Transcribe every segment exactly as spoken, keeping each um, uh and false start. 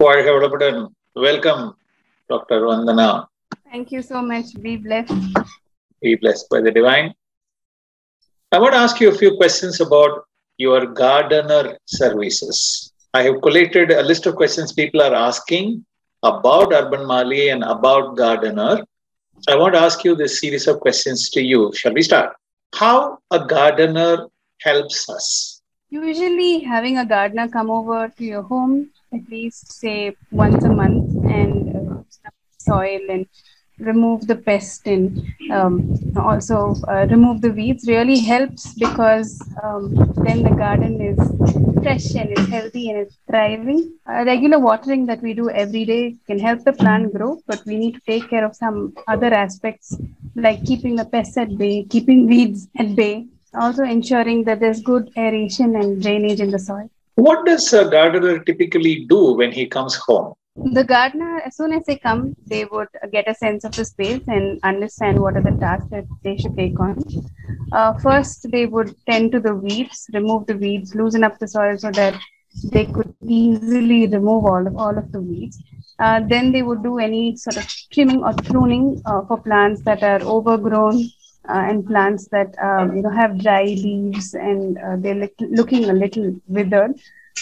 Welcome, Doctor Vandana. Thank you so much. Be blessed. Be blessed by the divine. I want to ask you a few questions about your gardener services. I have collected a list of questions people are asking about Urban Mali and about gardener. I want to ask you this series of questions to you. Shall we start? How a gardener helps us? Usually having a gardener come over to your home at least say once a month and uh, stuff soil and remove the pest and um, also uh, remove the weeds really helps, because um, then the garden is fresh and it's healthy and it's thriving. Uh, regular watering that we do every day can help the plant grow, but we need to take care of some other aspects like keeping the pests at bay, keeping weeds at bay, also ensuring that there's good aeration and drainage in the soil. What does a gardener typically do when he comes home? The gardener, as soon as they come, they would get a sense of the space and understand what are the tasks that they should take on. Uh, first, they would tend to the weeds, remove the weeds, loosen up the soil so that they could easily remove all of, all of the weeds. Uh, then they would do any sort of trimming or pruning uh, for plants that are overgrown. Uh, and plants that um, you know have dry leaves and uh, they're li- looking a little withered.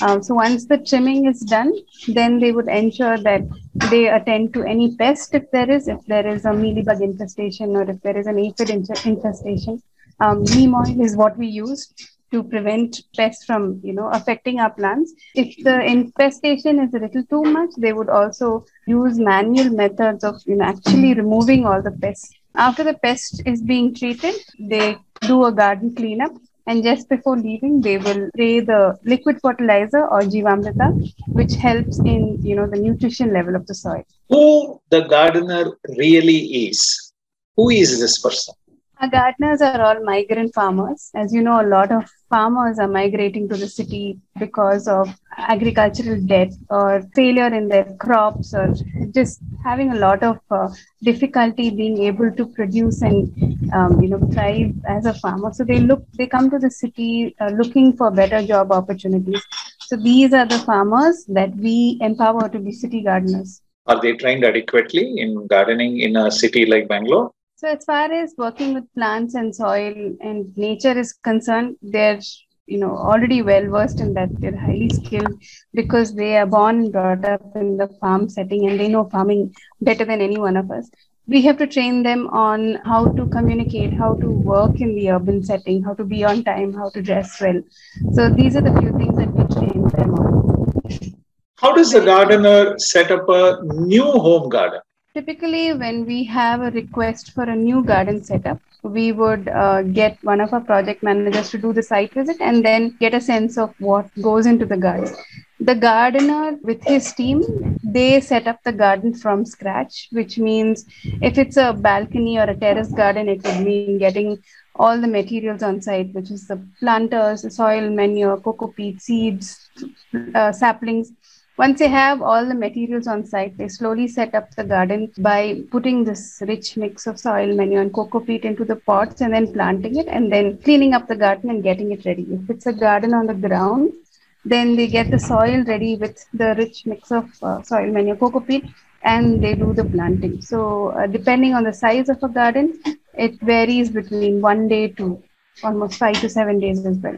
Um, so once the trimming is done, then they would ensure that they attend to any pest if there is, if there is a mealybug infestation or if there is an aphid infestation. Um, neem oil is what we use to prevent pests from you know affecting our plants. If the infestation is a little too much, they would also use manual methods of you know actually removing all the pests. After the pest is being treated, they do a garden cleanup, and just before leaving, they will spray the liquid fertilizer or jeevamrutham, which helps in you know the nutrition level of the soil. Who the gardener really is? Who is this person? Our gardeners are all migrant farmers. As you know, a lot of farmers are migrating to the city because of agricultural debt or failure in their crops or just having a lot of uh, difficulty being able to produce and um, you know thrive as a farmer. So they look, they come to the city uh, looking for better job opportunities. So these are the farmers that we empower to be city gardeners. Are they trained adequately in gardening in a city like Bangalore? So as far as working with plants and soil and nature is concerned, they're you know already well versed in that. They're highly skilled because they are born and brought up in the farm setting and they know farming better than any one of us. We have to train them on how to communicate, how to work in the urban setting, how to be on time, how to dress well. So these are the few things that we train them on. How does the gardener set up a new home garden? Typically, when we have a request for a new garden setup, we would uh, get one of our project managers to do the site visit and then get a sense of what goes into the garden. The gardener with his team, they set up the garden from scratch, which means if it's a balcony or a terrace garden, it would mean getting all the materials on site, which is the planters, the soil, manure, coco peat, seeds, uh, saplings. Once they have all the materials on site, they slowly set up the garden by putting this rich mix of soil, manure and coco peat into the pots and then planting it and then cleaning up the garden and getting it ready. If it's a garden on the ground, then they get the soil ready with the rich mix of uh, soil, manure, coco peat and they do the planting. So uh, depending on the size of a garden, it varies between one day to almost five to seven days as well.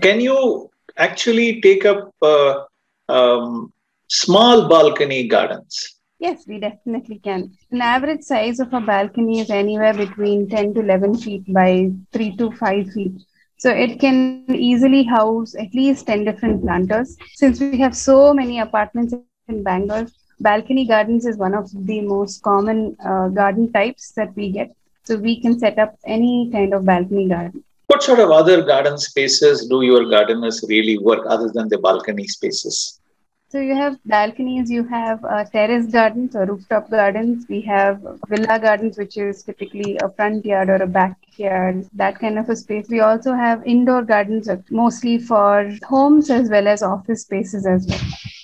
Can you actually take up... Uh... Um, small balcony gardens? Yes, we definitely can. An average size of a balcony is anywhere between ten to eleven feet by three to five feet. So it can easily house at least ten different planters. Since we have so many apartments in Bangalore, balcony gardens is one of the most common uh, garden types that we get. So we can set up any kind of balcony garden. What sort of other garden spaces do your gardeners really work other than the balcony spaces? So you have balconies, you have uh, terrace gardens or rooftop gardens. We have villa gardens, which is typically a front yard or a backyard, that kind of a space. We also have indoor gardens, mostly for homes as well as office spaces as well.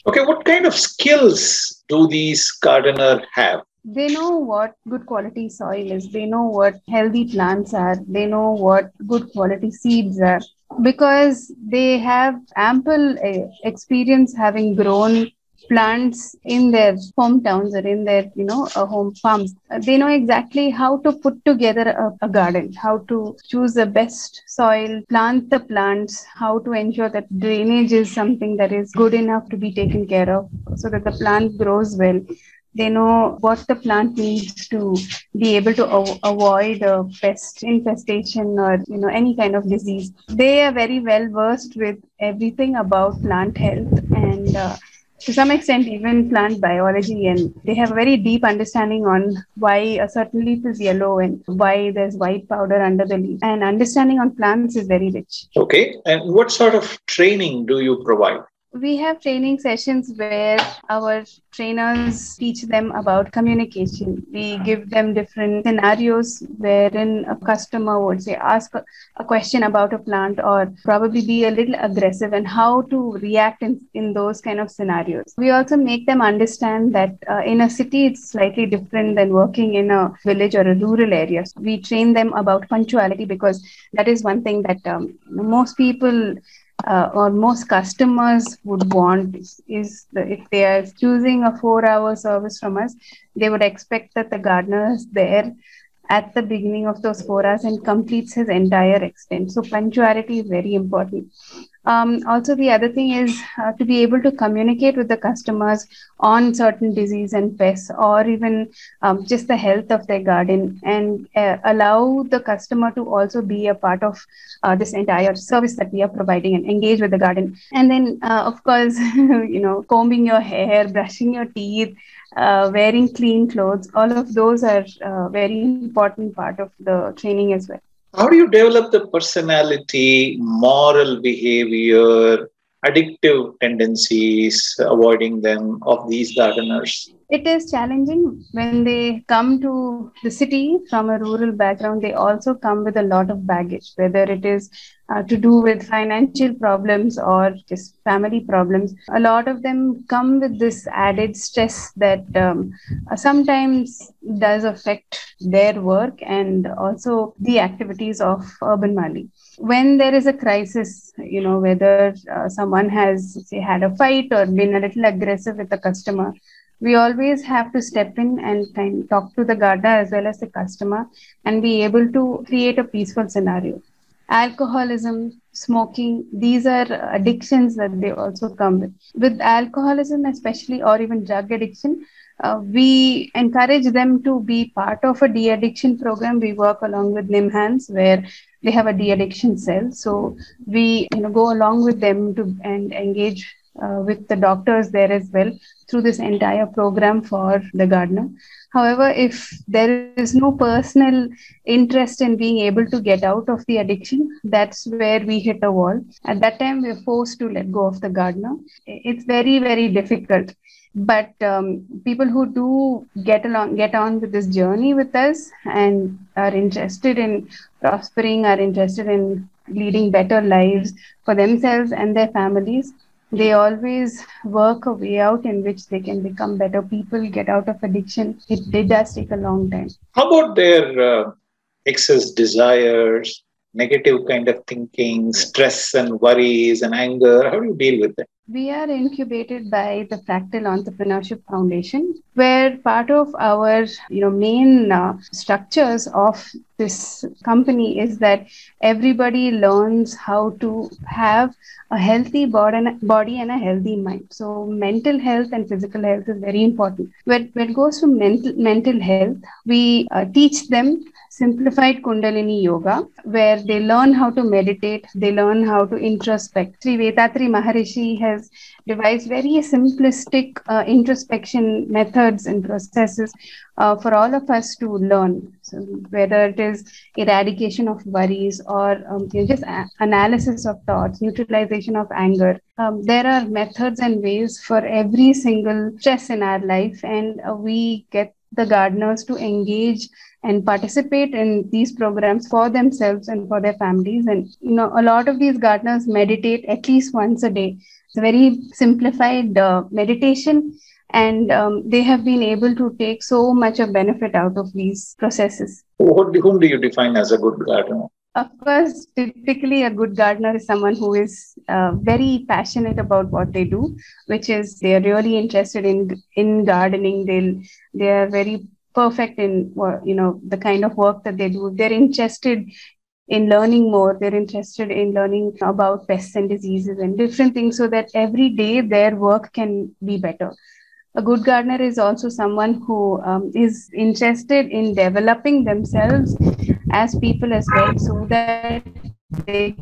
Okay, what kind of skills do these gardeners have? They know what good quality soil is, they know what healthy plants are, they know what good quality seeds are, because they have ample uh, experience having grown plants in their hometowns or in their, you know, uh, home farms. They know exactly how to put together a, a garden, how to choose the best soil, plant the plants, how to ensure that drainage is something that is good enough to be taken care of so that the plant grows well. They know what the plant needs to be able to a- avoid a pest infestation or, you know, any kind of disease. They are very well versed with everything about plant health and uh, to some extent even plant biology, and they have a very deep understanding on why a certain leaf is yellow and why there's white powder under the leaf. And understanding on plants is very rich. Okay. And what sort of training do you provide? We have training sessions where our trainers teach them about communication. We give them different scenarios wherein a customer would say, ask a question about a plant or probably be a little aggressive, and how to react in, in those kind of scenarios. We also make them understand that uh, in a city, it's slightly different than working in a village or a rural area. So we train them about punctuality, because that is one thing that um, most people Uh, or most customers would want is, is the, if they are choosing a four-hour service from us, they would expect that the gardener is there at the beginning of those four hours and completes his entire extent. So punctuality is very important. Um, also, the other thing is uh, to be able to communicate with the customers on certain disease and pests, or even um, just the health of their garden, and uh, allow the customer to also be a part of uh, this entire service that we are providing and engage with the garden. And then, uh, of course, you know, combing your hair, brushing your teeth, uh, wearing clean clothes, all of those are a very important part of the training as well. How do you develop the personality, moral behavior, addictive tendencies, avoiding them of these gardeners? It is challenging when they come to the city from a rural background. They also come with a lot of baggage, whether it is uh, to do with financial problems or just family problems. A lot of them come with this added stress that um, sometimes does affect their work and also the activities of Urban Mali. When there is a crisis, you know, whether uh, someone has, say, had a fight or been a little aggressive with a customer, we always have to step in and try and talk to the gardener as well as the customer and be able to create a peaceful scenario. Alcoholism, smoking, these are addictions that they also come with. With alcoholism especially, or even drug addiction, Uh, we encourage them to be part of a de-addiction program. We work along with Nimhans, where they have a de-addiction cell. So we, you know, go along with them to and engage uh, with the doctors there as well through this entire program for the gardener. However, if there is no personal interest in being able to get out of the addiction, that's where we hit a wall. At that time, we're forced to let go of the gardener. It's very, very difficult. But um, people who do get along, get on with this journey with us and are interested in prospering, are interested in leading better lives for themselves and their families, they always work a way out in which they can become better people, get out of addiction. It, it does take a long time. How about their uh, excess desires, negative kind of thinking, stress and worries and anger? How do you deal with that? We are incubated by the Fractal Entrepreneurship Foundation, where part of our, you know, main uh, structures of this company is that everybody learns how to have a healthy body and a healthy mind. So mental health and physical health is very important. When, when it goes to mental, mental health, we uh, teach them simplified Kundalini yoga, where they learn how to meditate, they learn how to introspect. Sri Vedatri Maharishi has devised very simplistic uh, introspection methods and processes uh, for all of us to learn. So whether it is eradication of worries or um, you know, just a- analysis of thoughts, neutralization of anger. Um, there are methods and ways for every single stress in our life, and uh, we get the gardeners to engage and participate in these programs for themselves and for their families. And, you know, a lot of these gardeners meditate at least once a day. It's a very simplified uh, meditation, and um, they have been able to take so much of benefit out of these processes. Whom do you define as a good gardener? Of course, typically a good gardener is someone who is uh, very passionate about what they do, which is they are really interested in in gardening. They they are very perfect in you know the kind of work that they do. They're interested in learning more. They're interested in learning about pests and diseases and different things, so that every day their work can be better. A good gardener is also someone who um, is interested in developing themselves as people as well, so that they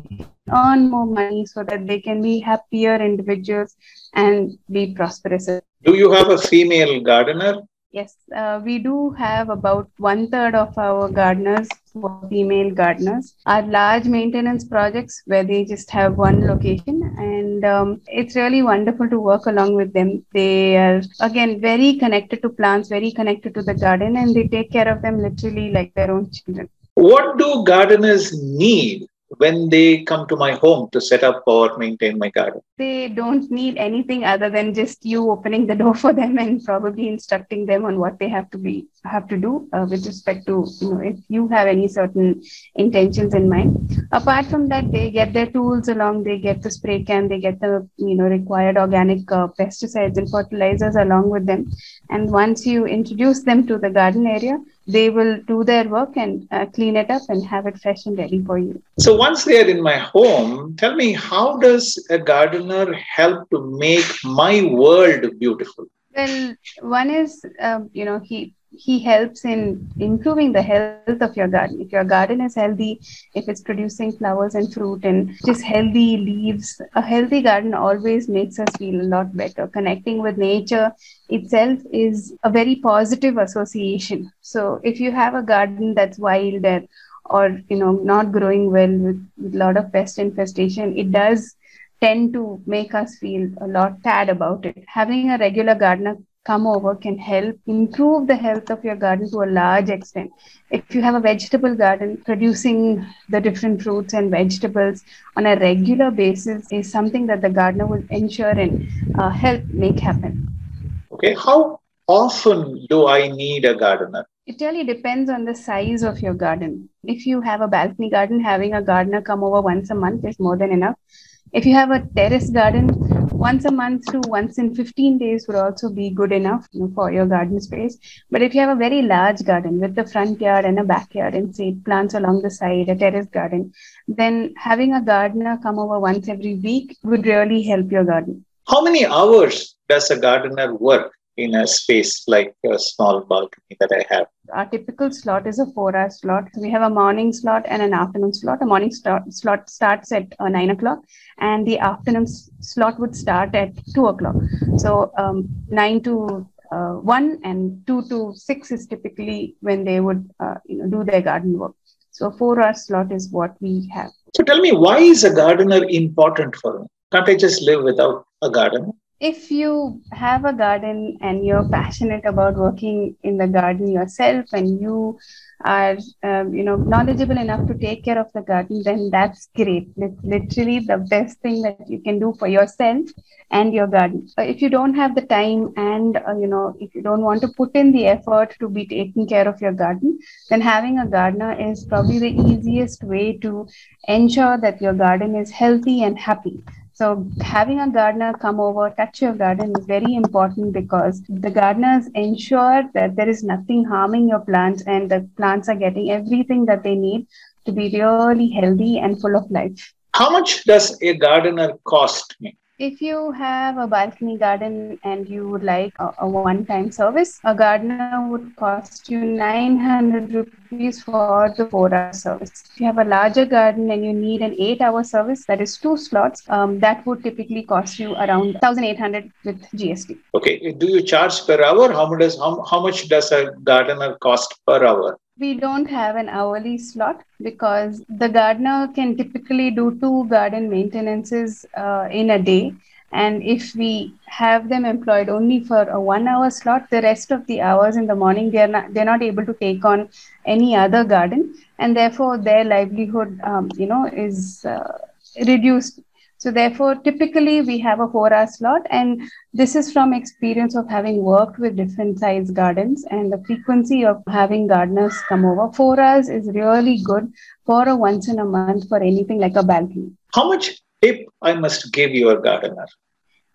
earn more money, so that they can be happier individuals and be prosperous. Do you have a female gardener? Yes, uh, we do have about one third of our gardeners who are female gardeners. Our large maintenance projects where they just have one location, and um, it's really wonderful to work along with them. They are again very connected to plants, very connected to the garden, and they take care of them literally like their own children. What do gardeners need when they come to my home to set up or maintain my garden? They don't need anything other than just you opening the door for them and probably instructing them on what they have to be have to do uh, with respect to, you know, if you have any certain intentions in mind. Apart from that, they get their tools along, they get the spray can, they get the, you know, required organic uh, pesticides and fertilizers along with them. And once you introduce them to the garden area, they will do their work and uh, clean it up and have it fresh and ready for you. So once they are in my home, tell me, how does a gardener help to make my world beautiful? Well, one is, um, you know, he he helps in improving the health of your garden. If your garden is healthy, if it's producing flowers and fruit and just healthy leaves, a healthy garden always makes us feel a lot better. Connecting with nature itself is a very positive association. So if you have a garden that's wild or, or you know, not growing well with a lot of pest infestation, it does tend to make us feel a lot sad about it. Having a regular gardener come over can help improve the health of your garden to a large extent. If you have a vegetable garden, producing the different fruits and vegetables on a regular basis is something that the gardener will ensure and uh, help make happen. Okay, how often do I need a gardener? It really depends on the size of your garden. If you have a balcony garden, having a gardener come over once a month is more than enough. If you have a terrace garden, once a month to once in fifteen days would also be good enough, you know, for your garden space. But if you have a very large garden with a front yard and a backyard and say plants along the side, a terrace garden, then having a gardener come over once every week would really help your garden. How many hours does a gardener work in a space like a small balcony that I have? Our typical slot is a four-hour slot. We have a morning slot and an afternoon slot. A morning slot, slot starts at uh, nine o'clock and the afternoon slot would start at two o'clock. So um, nine to one and two to six is typically when they would uh, you know, do their garden work. So a four-hour slot is what we have. So tell me, why is a gardener important for me? Can't I just live without a garden? If you have a garden and you're passionate about working in the garden yourself and you are, um, you know, knowledgeable enough to take care of the garden, then that's great. It's literally the best thing that you can do for yourself and your garden. If you don't have the time and, uh, you know, if you don't want to put in the effort to be taking care of your garden, then having a gardener is probably the easiest way to ensure that your garden is healthy and happy. So having a gardener come over, touch your garden is very important because the gardeners ensure that there is nothing harming your plants and the plants are getting everything that they need to be really healthy and full of life. How much does a gardener cost me? If you have a balcony garden and you would like a, a one-time service, a gardener would cost you nine hundred rupees for the four-hour service. If you have a larger garden and you need an eight-hour service, that is two slots, um, that would typically cost you around one thousand eight hundred with G S T. Okay. Do you charge per hour? How much does, how, how much does a gardener cost per hour? We don't have an hourly slot because the gardener can typically do two garden maintenances uh, in a day. And if we have them employed only for a one-hour slot, the rest of the hours in the morning, they're not, they're not able to take on any other garden. And therefore, their livelihood, um, you know, is uh, reduced. So therefore, typically we have a four-hour slot, and this is from experience of having worked with different size gardens and the frequency of having gardeners come over. Four hours is really good for a once in a month for anything like a balcony. How much tip I must give your gardener?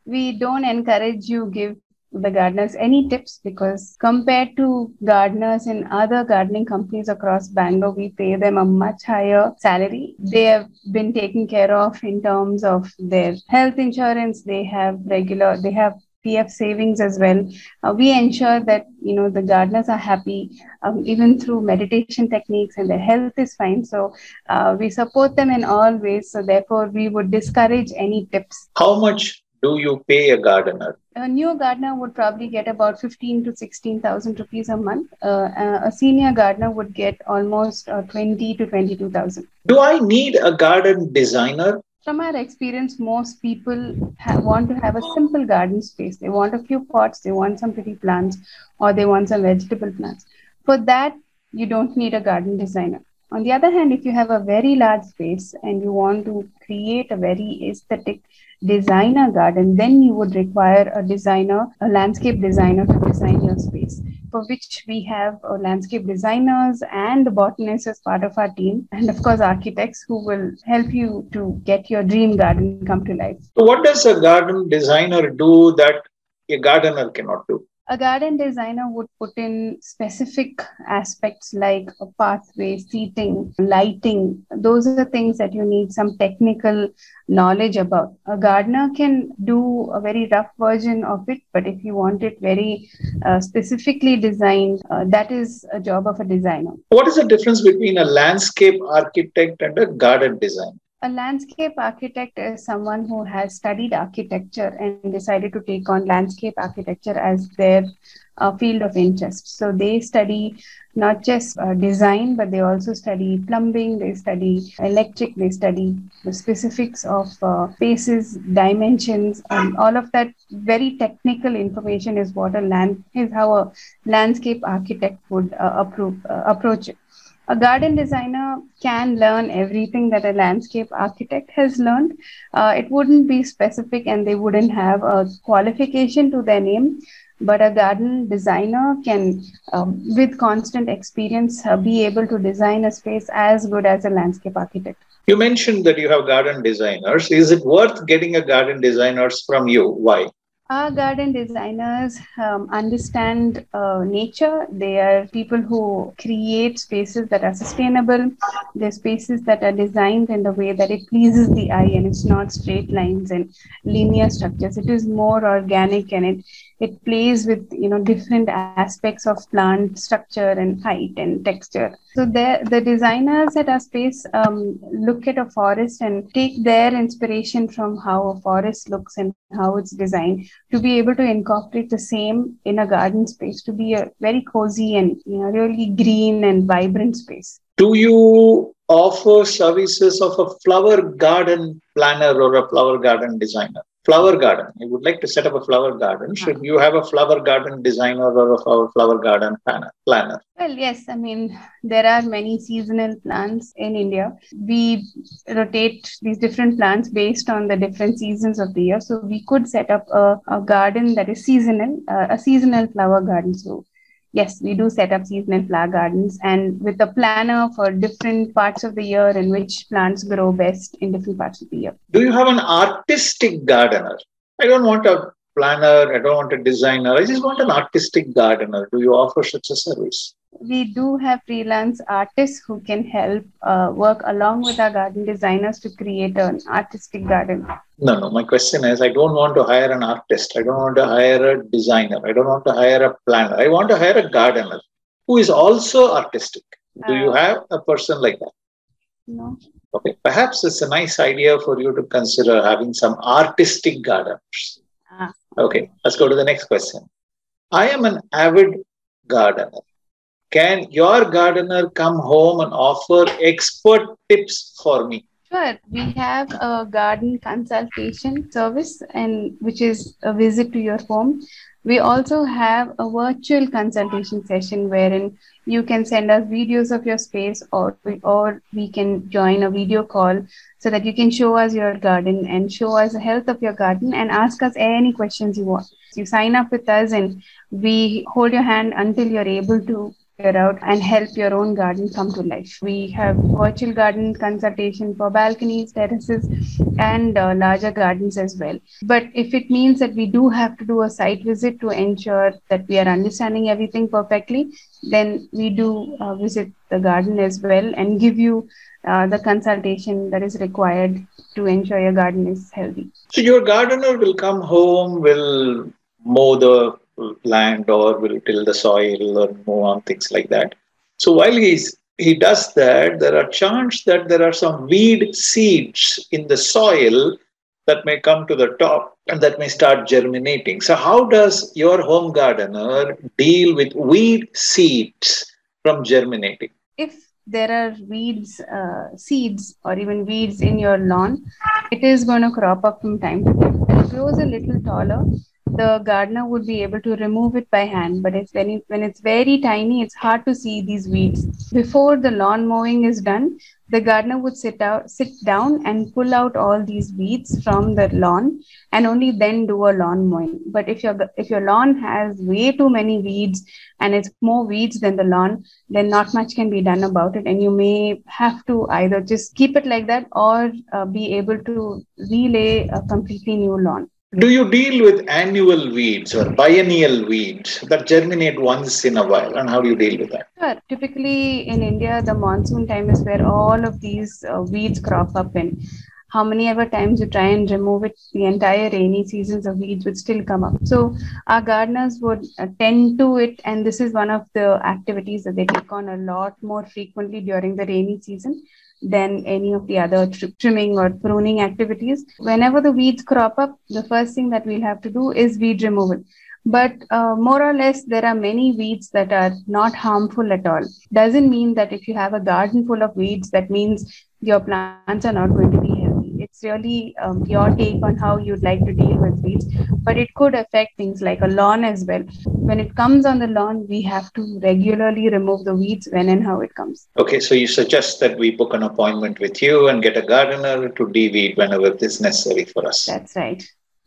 We don't encourage you give the gardeners any tips, because compared to gardeners in other gardening companies across Bangalore, we pay them a much higher salary. They have been taken care of in terms of their health insurance. They have regular, they have P F savings as well. Uh, we ensure that, you know, the gardeners are happy, um, even through meditation techniques, and their health is fine. So uh, we support them in all ways. So therefore, we would discourage any tips. How much do you pay a gardener? A new gardener would probably get about fifteen to sixteen thousand rupees a month. Uh, a senior gardener would get almost uh, twenty to twenty-two thousand. Do I need a garden designer? From our experience, most people ha- want to have a simple garden space. They want a few pots, they want some pretty plants, or they want some vegetable plants. For that, you don't need a garden designer. On the other hand, if you have a very large space and you want to create a very aesthetic designer garden, then you would require a designer, a landscape designer to design your space, for which we have uh, landscape designers and botanists as part of our team. And of course, architects who will help you to get your dream garden come to life. So what does a garden designer do that a gardener cannot do? A garden designer would put in specific aspects like a pathway, seating, lighting. Those are the things that you need some technical knowledge about. A gardener can do a very rough version of it, but if you want it very uh, specifically designed, uh, that is a job of a designer. What is the difference between a landscape architect and a garden designer? A landscape architect is someone who has studied architecture and decided to take on landscape architecture as their uh, field of interest. So they study not just uh, design, but they also study plumbing, they study electric, they study the specifics of uh, spaces, dimensions, and all of that very technical information is what a land is how a landscape architect would uh, approve, uh, approach it. A garden designer can learn everything that a landscape architect has learned. Uh, it wouldn't be specific and they wouldn't have a qualification to their name. But a garden designer can, um, with constant experience, uh, be able to design a space as good as a landscape architect. You mentioned that you have garden designers. Is it worth getting a garden designers from you? Why? Our garden designers um, understand uh, nature. They are people who create spaces that are sustainable. They're spaces that are designed in the way that it pleases the eye, and it's not straight lines and linear structures. It is more organic, and it it plays with, you know, different aspects of plant structure and height and texture. So there, the designers at our space um, look at a forest and take their inspiration from how a forest looks and how it's designed to be able to incorporate the same in a garden space to be a very cozy and, you know, really green and vibrant space. Do you offer services of a flower garden planner or a flower garden designer? Flower garden. You would like to set up a flower garden. Should you have a flower garden designer or a flower garden planner? Well, yes. I mean, there are many seasonal plants in India. We rotate these different plants based on the different seasons of the year. So we could set up a, a garden that is seasonal, uh, a seasonal flower garden. So yes, we do set up seasonal flower gardens, and with a planner for different parts of the year and which plants grow best in different parts of the year. Do you have an artistic gardener? I don't want a planner. I don't want a designer. I just want an artistic gardener. Do you offer such a service? We do have freelance artists who can help uh, work along with our garden designers to create an artistic garden. No, no. My question is, I don't want to hire an artist. I don't want to hire a designer. I don't want to hire a planner. I want to hire a gardener who is also artistic. Do uh, you have a person like that? No. Okay. Perhaps it's a nice idea for you to consider having some artistic gardeners. Uh, okay. Let's go to the next question. I am an avid gardener. Can your gardener come home and offer expert tips for me? Sure. We have a garden consultation service, and which is a visit to your home. We also have a virtual consultation session wherein you can send us videos of your space, or we, or we can join a video call so that you can show us your garden and show us the health of your garden and ask us any questions you want. You sign up with us and we hold your hand until you're able to figure out and help your own garden come to life. We have virtual garden consultation for balconies, terraces, and uh, larger gardens as well. But if it means that we do have to do a site visit to ensure that we are understanding everything perfectly, then we do uh, visit the garden as well and give you uh, the consultation that is required to ensure your garden is healthy. So your gardener will come home, will mow the land or will till the soil or move on, things like that. So while he's, he does that, there are chance that there are some weed seeds in the soil that may come to the top and that may start germinating. So how does your home gardener deal with weed seeds from germinating? If there are weeds, uh, seeds or even weeds in your lawn, it is going to crop up from time to time. When it grows a little taller, the gardener would be able to remove it by hand, but it's when, it, when it's very tiny, it's hard to see these weeds. Before the lawn mowing is done, the gardener would sit out, sit down and pull out all these weeds from the lawn and only then do a lawn mowing. But if your, if your lawn has way too many weeds and it's more weeds than the lawn, then not much can be done about it. And you may have to either just keep it like that or uh, be able to relay a completely new lawn. Do you deal with annual weeds or biennial weeds that germinate once in a while, and how do you deal with that? Sure. Typically in India, the monsoon time is where all of these uh, weeds crop up, and how many ever times you try and remove it, the entire rainy seasons of weeds would still come up. So our gardeners would tend to it, and this is one of the activities that they take on a lot more frequently during the rainy season than any of the other tr trimming or pruning activities. Whenever the weeds crop up, the first thing that we'll have to do is weed removal. But uh, more or less, there are many weeds that are not harmful at all. Doesn't mean that if you have a garden full of weeds, that means your plants are not going to be healthy. It's really um, your take on how you'd like to deal with weeds, but it could affect things like a lawn as well. When it comes on the lawn, we have to regularly remove the weeds when and how it comes. Okay, so you suggest that we book an appointment with you and get a gardener to de-weed whenever it is necessary for us. That's right.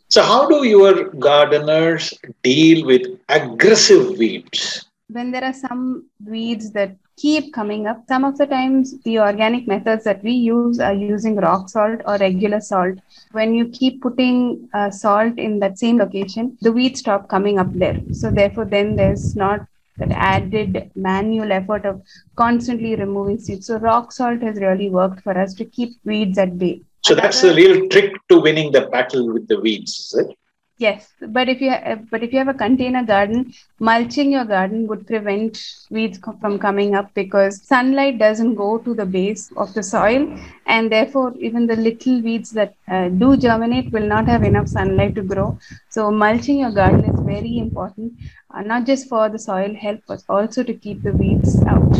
So how do your gardeners deal with aggressive weeds? When there are some weeds that keep coming up, some of the times the organic methods that we use are using rock salt or regular salt. When you keep putting uh, salt in that same location, the weeds stop coming up there. So therefore, then there's not that added manual effort of constantly removing seeds. So rock salt has really worked for us to keep weeds at bay. So Another, that's the real trick to winning the battle with the weeds, is it? Yes, but if you but if you have a container garden, mulching your garden would prevent weeds co from coming up, because sunlight doesn't go to the base of the soil, and therefore even the little weeds that uh, do germinate will not have enough sunlight to grow. So mulching your garden is very important, uh, not just for the soil health, but also to keep the weeds out.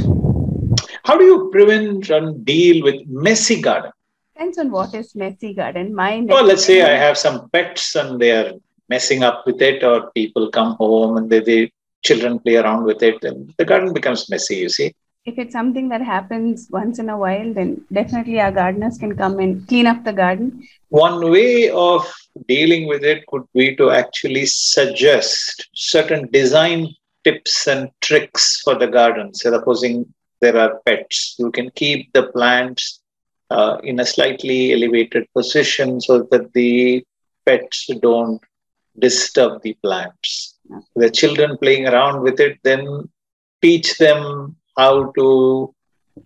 How do you prevent and deal with messy garden? Depends on what is messy garden. My well, let's say I have some pets and they are messing up with it, or people come home and they, they children play around with it, and the garden becomes messy, you see. If it's something that happens once in a while, then definitely our gardeners can come and clean up the garden. One way of dealing with it could be to actually suggest certain design tips and tricks for the garden. So supposing there are pets, you can keep the plants uh, in a slightly elevated position so that the pets don't disturb the plants. The children playing around with it, then teach them how to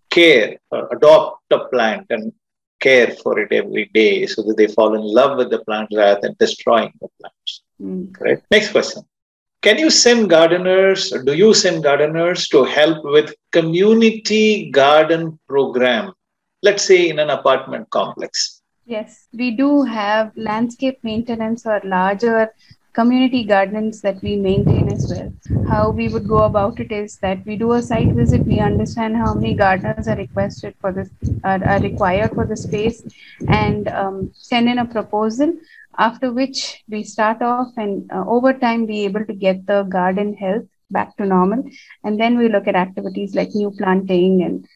care, or adopt a plant and care for it every day so that they fall in love with the plant rather than destroying the plants. Mm. Right? Next question. Can you send gardeners, or do you send gardeners to help with community garden program, let's say in an apartment complex? Yes, we do have landscape maintenance or larger community gardens that we maintain as well. How we would go about it is that we do a site visit, we understand how many gardeners are requested for this, are, are required for the space, and um, send in a proposal, after which we start off and uh, over time be able to get the garden health back to normal. And then we look at activities like new planting and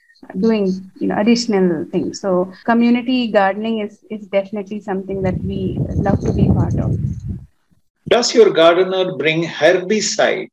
doing, you know, additional things. So community gardening is, is definitely something that we love to be part of. Does your gardener bring herbicides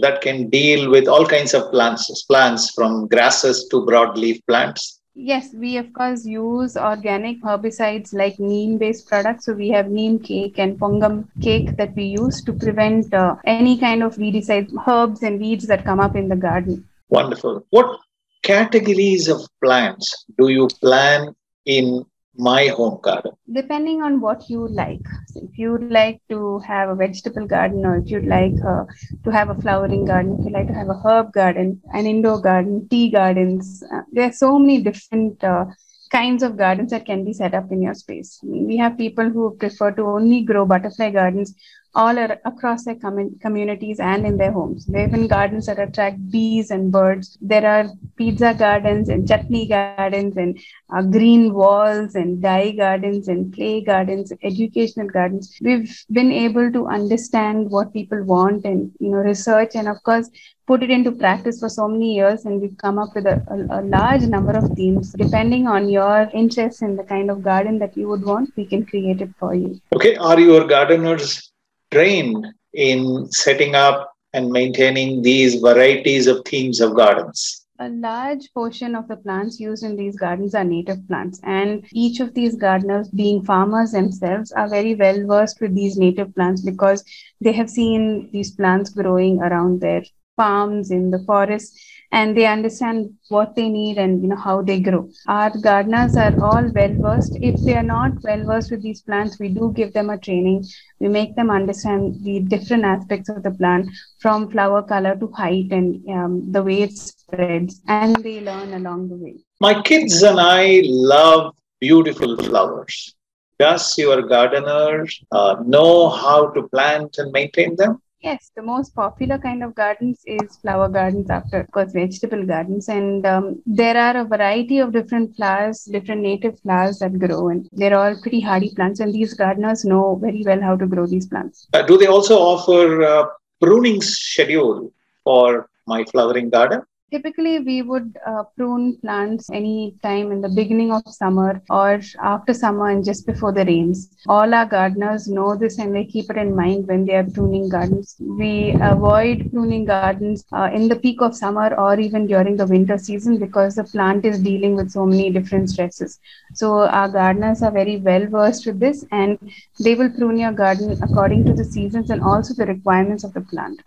that can deal with all kinds of plants, plants from grasses to broadleaf plants? Yes, we of course use organic herbicides like neem-based products. So we have neem cake and pongam cake that we use to prevent uh, any kind of weedicides, herbs and weeds that come up in the garden. Wonderful. What categories of plants do you plant in my home garden? Depending on what you like. So if you'd like to have a vegetable garden, or if you'd like uh, to have a flowering garden, if you like to have a herb garden, an indoor garden, tea gardens, uh, there are so many different uh, kinds of gardens that can be set up in your space. I mean, we have people who prefer to only grow butterfly gardens all are across their com- communities and in their homes. There are even gardens that attract bees and birds. There are pizza gardens and chutney gardens and uh, green walls and dye gardens and play gardens, educational gardens. We've been able to understand what people want and, you know, research and, of course, put it into practice for so many years, and we've come up with a, a, a large number of themes. Depending on your interests and the kind of garden that you would want, we can create it for you. Okay, are your gardeners trained in setting up and maintaining these varieties of themes of gardens? A large portion of the plants used in these gardens are native plants, and each of these gardeners, being farmers themselves, are very well versed with these native plants because they have seen these plants growing around their farms, in the forest, and they understand what they need and, you know, how they grow. Our gardeners are all well-versed. If they are not well-versed with these plants, we do give them a training. We make them understand the different aspects of the plant, from flower color to height and um, the way it spreads, and they learn along the way. My kids and I love beautiful flowers. Does your gardener uh, know how to plant and maintain them? Yes, the most popular kind of gardens is flower gardens, after, of course, vegetable gardens. And um, there are a variety of different flowers, different native flowers that grow. And they're all pretty hardy plants. And these gardeners know very well how to grow these plants. Uh, do they also offer uh, pruning schedule for my flowering garden? Typically, we would uh, prune plants any time in the beginning of summer or after summer and just before the rains. All our gardeners know this and they keep it in mind when they are pruning gardens. We avoid pruning gardens uh, in the peak of summer or even during the winter season because the plant is dealing with so many different stresses. So our gardeners are very well versed with this, and they will prune your garden according to the seasons and also the requirements of the plant.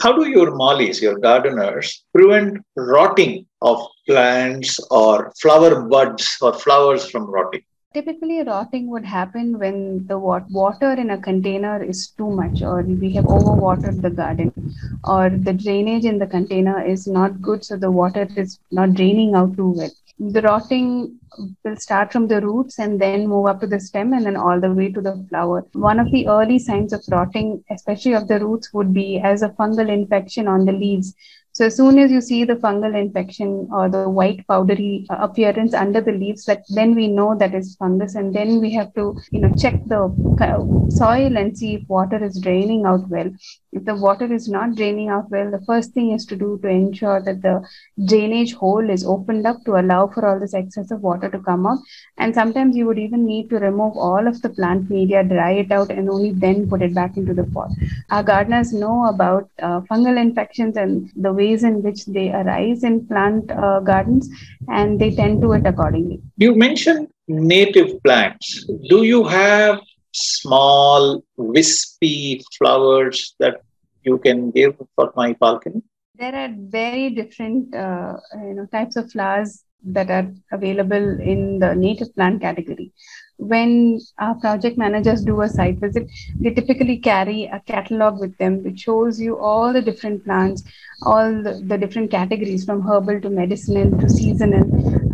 How do your malis, your gardeners, prevent rotting of plants or flower buds or flowers from rotting? Typically, rotting would happen when the water in a container is too much, or we have overwatered the garden, or the drainage in the container is not good, so the water is not draining out too well. The rotting will start from the roots and then move up to the stem and then all the way to the flower. One of the early signs of rotting, especially of the roots, would be as a fungal infection on the leaves. So as soon as you see the fungal infection or the white powdery appearance under the leaves, that then we know that is fungus, and then we have to, you know, check the soil and see if water is draining out well. If the water is not draining out well, the first thing is to do to ensure that the drainage hole is opened up to allow for all this excess of water to come out. And sometimes you would even need to remove all of the plant media, dry it out, and only then put it back into the pot. Our gardeners know about uh, fungal infections and the way ways in which they arise in plant uh, gardens, and they tend to it accordingly. You mentioned native plants. Do you have small, wispy flowers that you can give for my balcony? There are very different uh, you know, types of flowers that are available in the native plant category. When our project managers do a site visit, they typically carry a catalog with them which shows you all the different plants, all the, the different categories from herbal to medicinal to seasonal.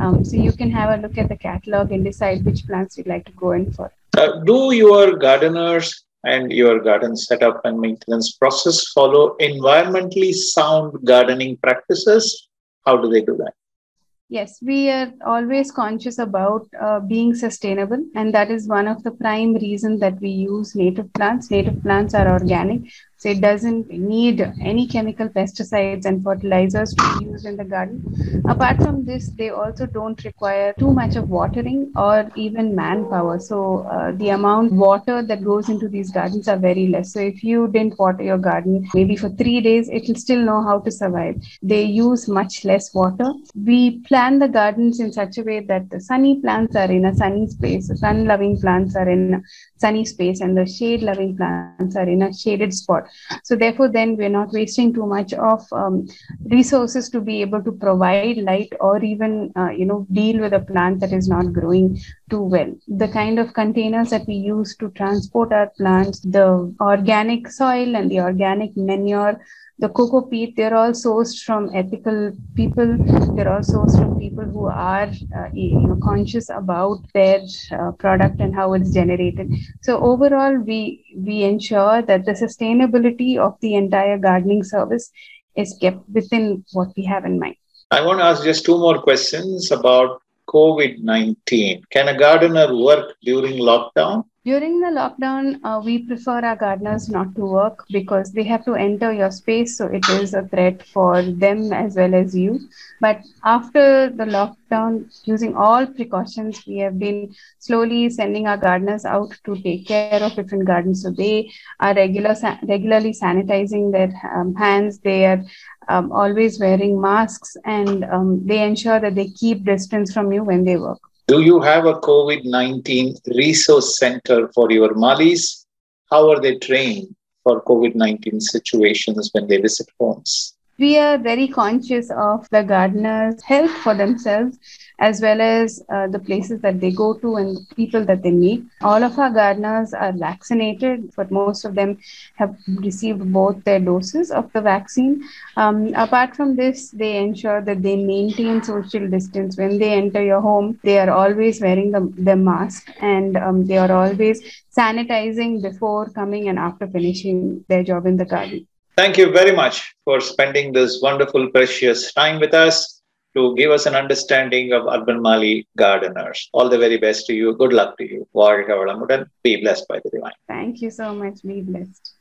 Um, so you can have a look at the catalog and decide which plants you'd like to go in for. Uh, do your gardeners and your garden setup and maintenance process follow environmentally sound gardening practices? How do they do that? Yes, we are always conscious about uh, being sustainable, and that is one of the prime reasons that we use native plants. Native plants are organic, so it doesn't need any chemical pesticides and fertilizers to be used in the garden. Apart from this, they also don't require too much of watering or even manpower. So uh, the amount of water that goes into these gardens are very less. So if you didn't water your garden maybe for three days, it will still know how to survive. They use much less water. We plan the gardens in such a way that the sunny plants are in a sunny space, the sun-loving plants are in a sunny space, and the shade-loving plants are in a shaded spot. So therefore, then we're not wasting too much of um, resources to be able to provide light or even, uh, you know, deal with a plant that is not growing too well. The kind of containers that we use to transport our plants, the organic soil and the organic manure, the cocoa peat, they're all sourced from ethical people. They're all sourced from people who are uh, you know, conscious about their uh, product and how it's generated. So overall, we we ensure that the sustainability of the entire gardening service is kept within what we have in mind. I want to ask just two more questions about COVID nineteen. Can a gardener work during lockdown? During the lockdown, uh, we prefer our gardeners not to work because they have to enter your space. So it is a threat for them as well as you. But after the lockdown, using all precautions, we have been slowly sending our gardeners out to take care of different gardens. So they are regular, regularly sanitizing their um, hands. They are um, always wearing masks, and um, they ensure that they keep distance from you when they work. Do you have a COVID nineteen resource center for your Malis? How are they trained for COVID nineteen situations when they visit homes? We are very conscious of the gardeners' health for themselves, as well as uh, the places that they go to and the people that they meet. All of our gardeners are vaccinated, but most of them have received both their doses of the vaccine. Um, apart from this, they ensure that they maintain social distance. When they enter your home, they are always wearing the, the mask, and um, they are always sanitizing before coming and after finishing their job in the garden. Thank you very much for spending this wonderful, precious time with us to give us an understanding of Urban Mali gardeners. All the very best to you. Good luck to you. Be blessed by the divine. Thank you so much. Be blessed.